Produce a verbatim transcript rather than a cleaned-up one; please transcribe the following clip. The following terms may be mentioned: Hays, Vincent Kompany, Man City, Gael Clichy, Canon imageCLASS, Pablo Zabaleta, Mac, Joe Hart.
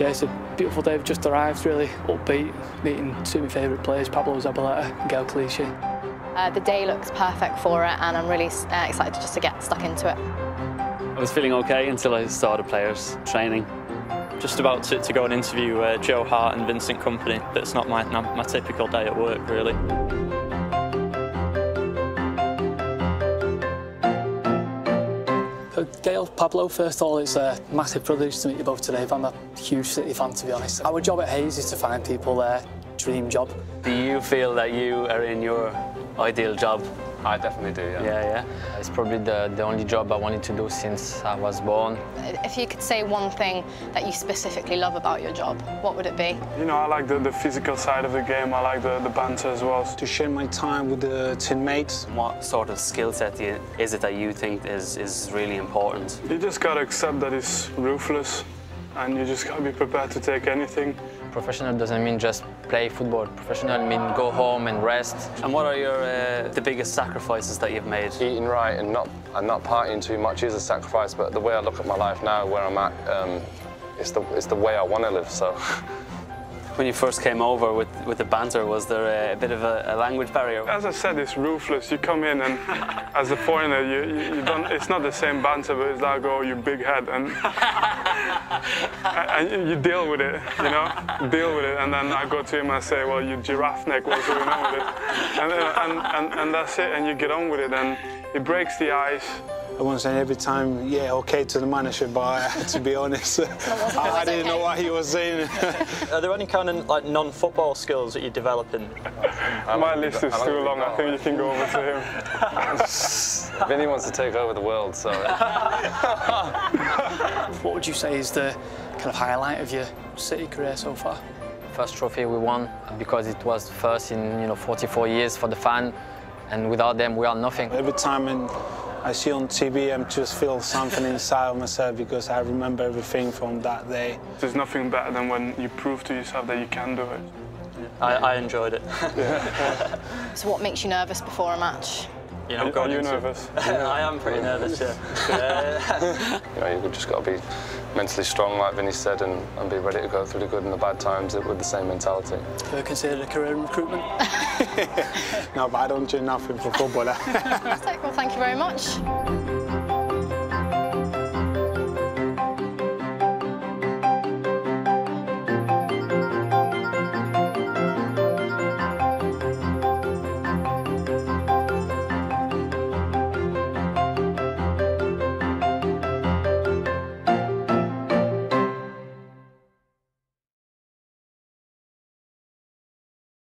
Yeah, it's a beautiful day. We've just arrived, really upbeat, meeting two of my favourite players, Pablo Zabaleta and Gael Clichy. Uh, the day looks perfect for it, and I'm really uh, excited just to get stuck into it. I was feeling OK until I started players training. Just about to, to go and interview uh, Joe Hart and Vincent Kompany. That's not my, not my typical day at work, really. So Gael, Pablo, first of all, it's a massive privilege to meet you both today. I'm a huge City fan, to be honest. Our job at Hays is to find people their dream job. Do you feel that you are in your ideal job? I definitely do, yeah. Yeah, yeah. It's probably the, the only job I wanted to do since I was born. If you could say one thing that you specifically love about your job, what would it be? You know, I like the, the physical side of the game. I like the, the banter as well. To share my time with the teammates. What sort of skill set is it that you think is, is really important? You just got to accept that it's ruthless and you just got to be prepared to take anything. Professional doesn't mean just play football. Professional means go home and rest. And what are your uh, the biggest sacrifices that you've made? Eating right and not and not partying too much is a sacrifice. But the way I look at my life now, where I'm at, um, it's the it's the way I want to live. So. When you first came over with with the banter, was there a, a bit of a, a language barrier? As I said, it's ruthless. You come in and as a foreigner, you, you, you don't. It's not the same banter, but it's like, oh, you big head, and and you deal with it, you know, deal with it. And then I go to him and I say, well, you giraffe neck, what's going on with it? And, and and and that's it. And you get on with it, and it breaks the ice. I wouldn't say every time, yeah, OK to the manager, but I, to be honest, I, I didn't know what he was saying. Are there any kind of like non-football skills that you're developing? My list is too long. I think you can go over to him. Vinny wants to take over the world, so... What would you say is the kind of highlight of your City career so far? First trophy we won, because it was first in, you know, forty-four years for the fan, and without them we are nothing. Every time in... I see on T V, I just feel something inside of myself because I remember everything from that day. There's nothing better than when you prove to yourself that you can do it. I, I enjoyed it. Yeah. So what makes you nervous before a match? You know, are you into... nervous? I am pretty nervous, yeah. yeah. You know, you've just got to be mentally strong, like Vinny said, and, and be ready to go through the good and the bad times with the same mentality. Have you considered a career in recruitment? No, but I don't do nothing for football. Fantastic. Well, thank you very much.